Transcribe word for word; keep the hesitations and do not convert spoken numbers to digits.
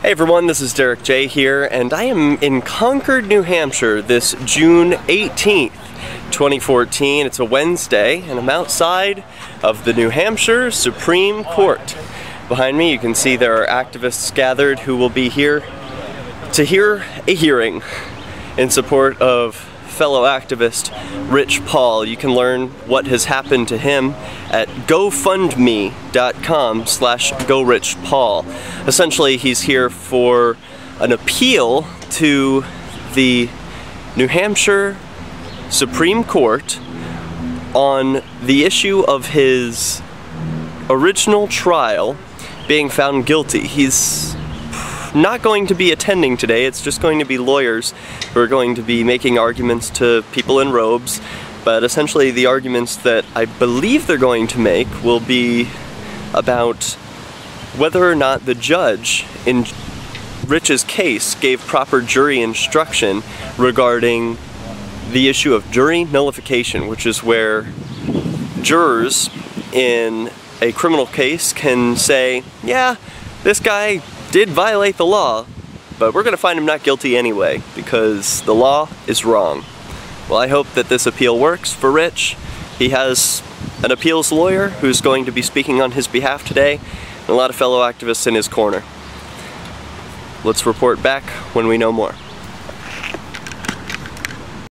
Hey everyone, this is Derek J here, and I am in Concord, New Hampshire this June eighteenth, twenty fourteen. It's a Wednesday, and I'm outside of the New Hampshire Supreme Court. Behind me you can see there are activists gathered who will be here to hear a hearing in support of fellow activist Rich Paul. You can learn what has happened to him at GoFundMe dot com slash Go Rich Paul. Essentially, he's here for an appeal to the New Hampshire Supreme Court on the issue of his original trial being found guilty. He's not going to be attending today. It's just going to be lawyers who are going to be making arguments to people in robes, but essentially the arguments that I believe they're going to make will be about whether or not the judge in Rich's case gave proper jury instruction regarding the issue of jury nullification, which is where jurors in a criminal case can say, yeah, this guy did violate the law, but we're gonna find him not guilty anyway because the law is wrong. Well, I hope that this appeal works for Rich. He has an appeals lawyer who's going to be speaking on his behalf today, and a lot of fellow activists in his corner. Let's report back when we know more.